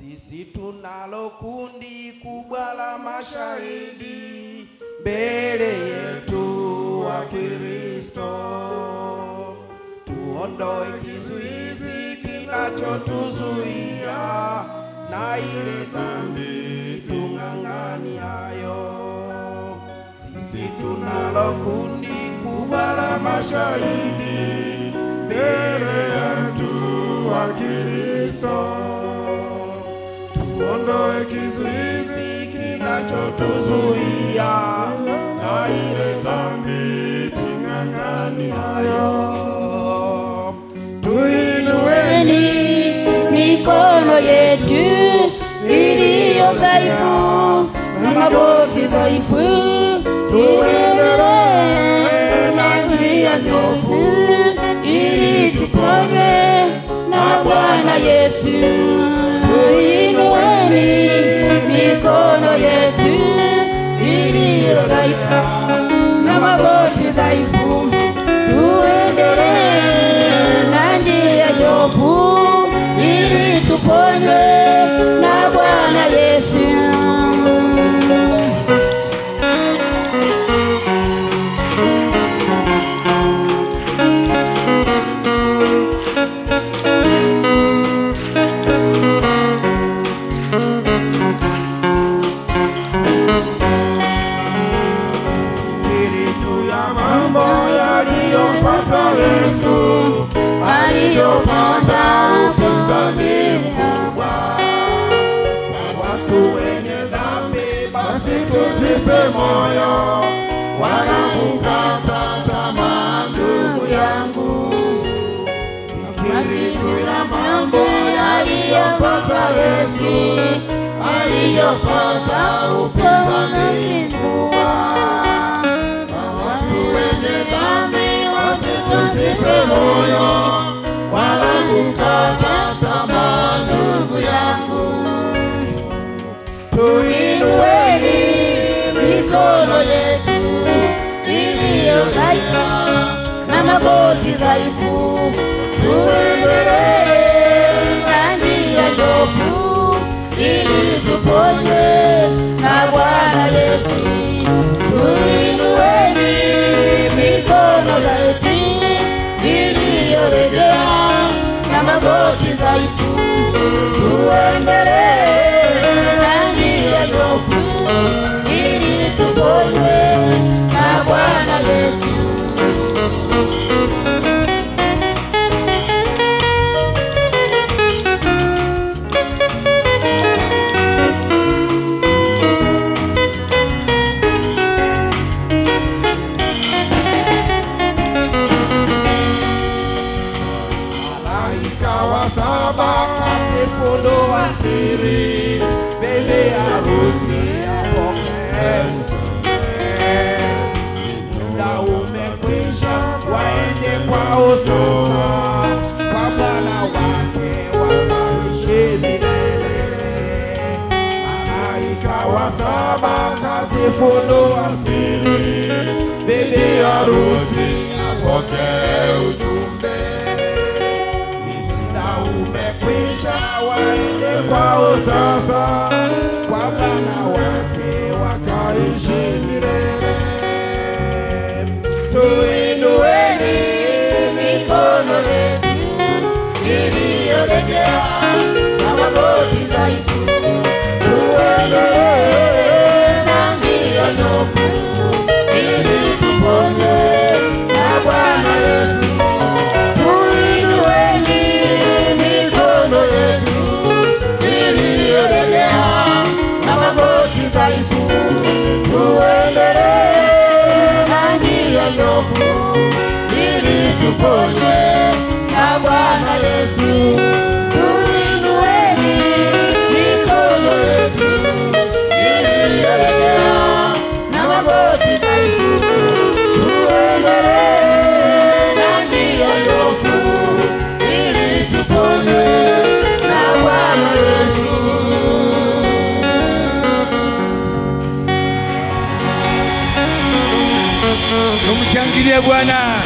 Sisi tunalo kundi kubwa la mashahidi, mbele yetu wa Kristo. Tuondoe kizuizi kinachotuzuia, na ile dhambi tung'ang'aniayo. Sisi tunalo kundi kubwa la mashahidi, mbele yetu wa Kristo. Ondoe kizuizi kinachotuzuia, na ile dhambi tung'ang'aniayo. Tuinueni mikono yetu iliyo dhaifu na magoti dhaifu, tuendelee na njia nyofu ili tupone na Bwana Yesu. Tuinueni mikono yetu iliyo dhaifu na magoti dhaifu, tuendelee na njia nyofu ili tuponywe na Bwana Yesu. Tusife moyo, wala kukata tamaa ndugu yangu. Fikiri tu ya mambo aliyopata Yesu, aliyopata upinzani mkubwa. Kwa watu wenye dhambi wasitusife moyo, wala kukata tamaa ndugu yangu. Tuinueni mikono yetu iliyo dhaifu na magoti dhaifu, tuendelee na njia nyofu ili tuponywe na Bwana Yesu. Tuinueni mikono yetu iliyorejea na magoti dhaifu, tuendelee na njia nyofu tuponywe na Bwana Yesu. Malaika wa saba asifunua siri mbele ya harusi apokee. Kwa uzusa, kwa Bwana wake wataishi milele. Malaika wa saba kazifunua siri, bibi harusi apokee ujumbe. Muda umekwisha, waende kwa uzusa, kwa Bwana wake wataishi milele. Tuinueni mikono yetu iliyorejea na magoti dhaifu, tuendelee na njia nyofu ili tuponywe na Bwana Yesu. Tuinueni mikono yetu iliyorejea na magoti dhaifu, tuendelee na njia nyofu tuponywe na Bwana Yesu. Tuinueni mikono yetu iliyorejea na magoti dhaifu, tuendelee na njia nyofu ili tuponywe na Bwana Yesu. Tumshangilie Bwana.